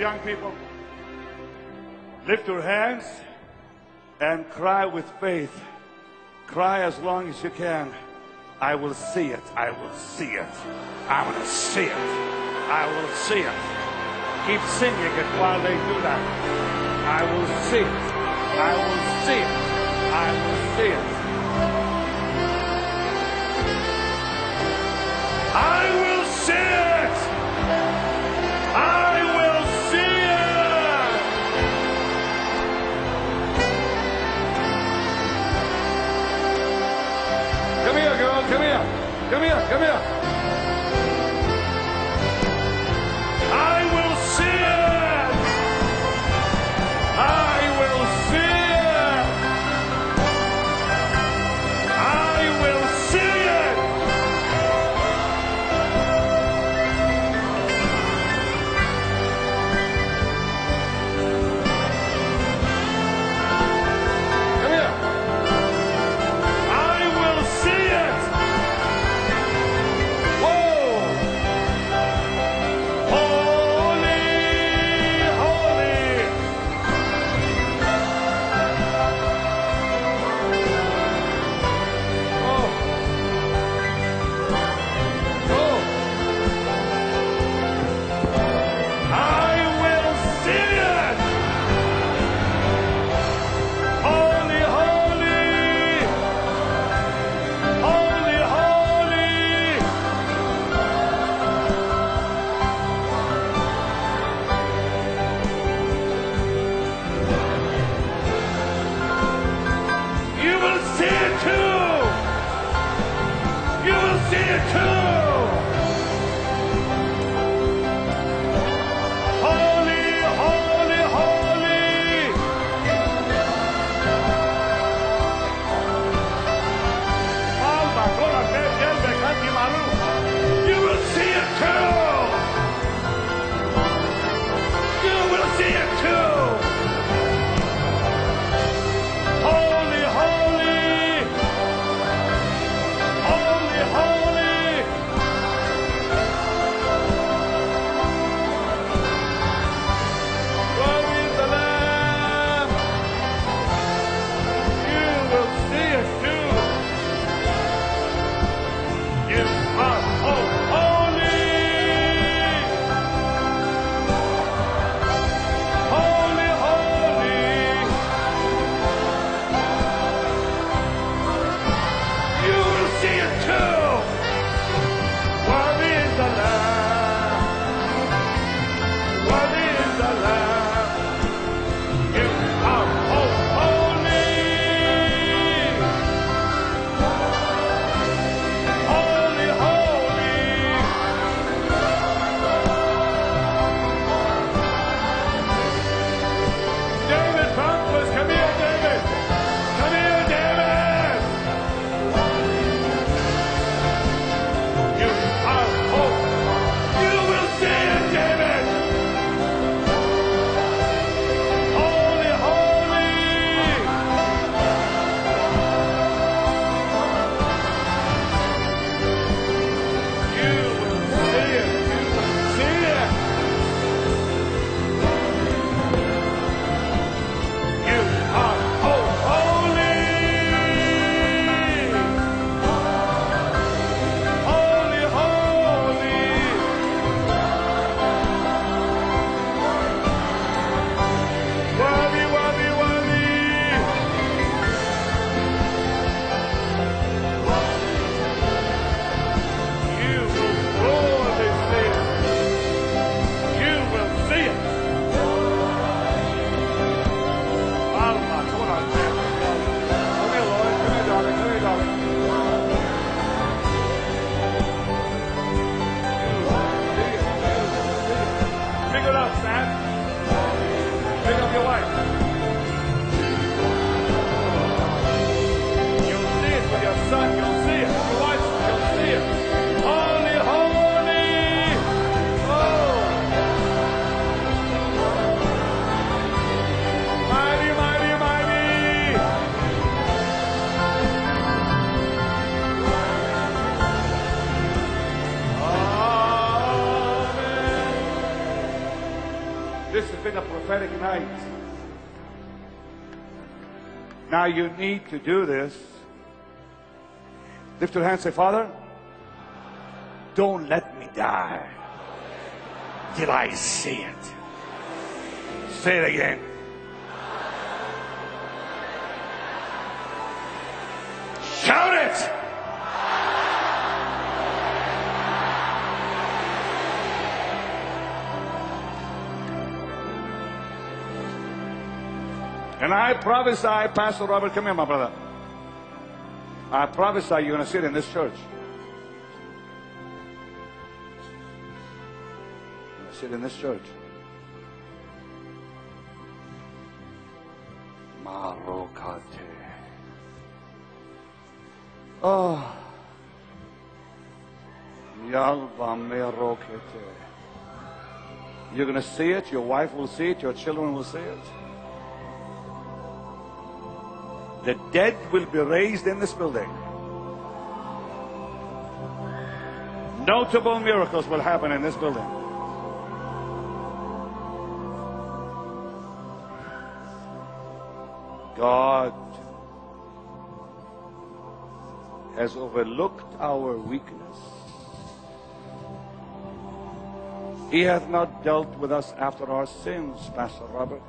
young people, lift your hands and cry with faith. Cry as long as you can. I will see it. I will see it. I will see it. I will see it. Keep singing it while they do that. I will see it. I will see it. I will see it. I will see it. I will see it. Come here, girl. Come here. Come here. Come here. I will see it. I will see it. I will see it. Come here. I will see it. Whoa. Holy, holy. Oh. Oh. I will see it. Holy, holy, holy, holy. You will see it too. You will see it too. Holy, holy, holy. Alma, cola, bed, elbe, canti, maru. You will see it too. You will see it too. Holy, holy. Holy, holy. prophetic nights. Now you need to do this. Lift your hand and say, Father, don't let me die till I see it. Say it again. Shout it! And I prophesy, Pastor Robert, come here, my brother. I prophesy you're going to sit in this church. You're going to sit in this church. Marocate. Oh. Yalva Merocate. You're going to see it. Your wife will see it. Your children will see it. The dead will be raised in this building. Notable miracles will happen in this building. God has overlooked our weakness. He hath not dealt with us after our sins, Pastor Robert.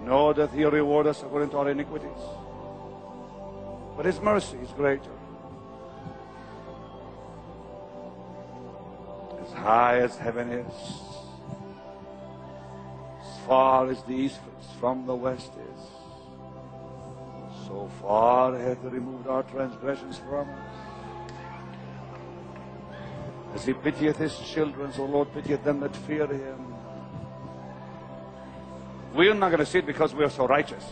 Nor doth He reward us according to our iniquities. But His mercy is greater. As high as heaven is, as far as the east from the west is, so far hath He removed our transgressions from us. As He pitieth His children, so Lord pitieth them that fear Him. We're not going to see it because we are so righteous.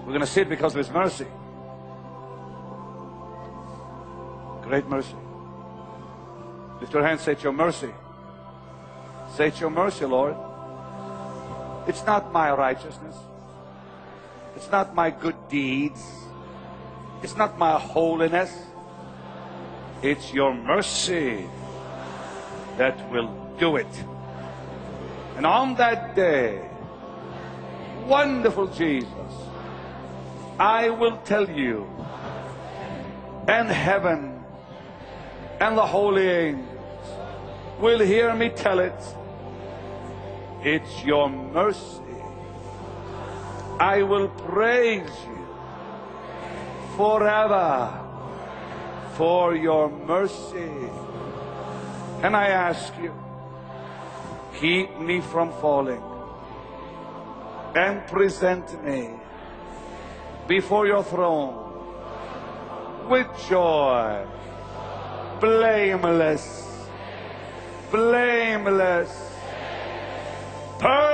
We're going to see it because of His mercy. Great mercy. Lift your hand, say it's your mercy. Say it's your mercy, Lord. It's not my righteousness. It's not my good deeds. It's not my holiness. It's your mercy that will do it. And on that day, wonderful Jesus, I will tell you, and heaven and the holy angels will hear me tell it. It's your mercy. I will praise you forever for your mercy. And I ask you, keep me from falling and present me before your throne with joy, blameless,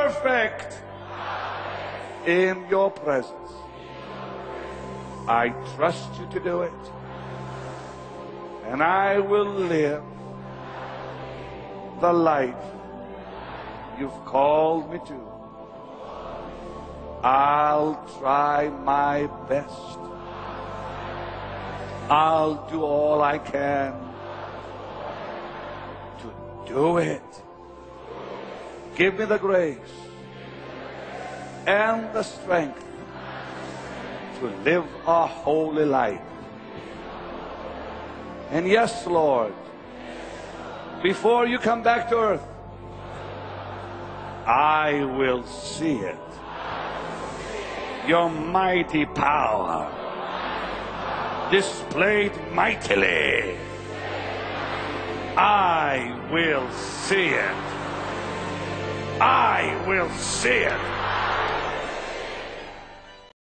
perfect in your presence. I trust you to do it, and I will live the life You've called me to. I'll try my best. I'll do all I can to do it. Give me the grace and the strength to live a holy life. And yes, Lord, before you come back to earth, I will see it. Your mighty power displayed mightily. I will see it. I will see it.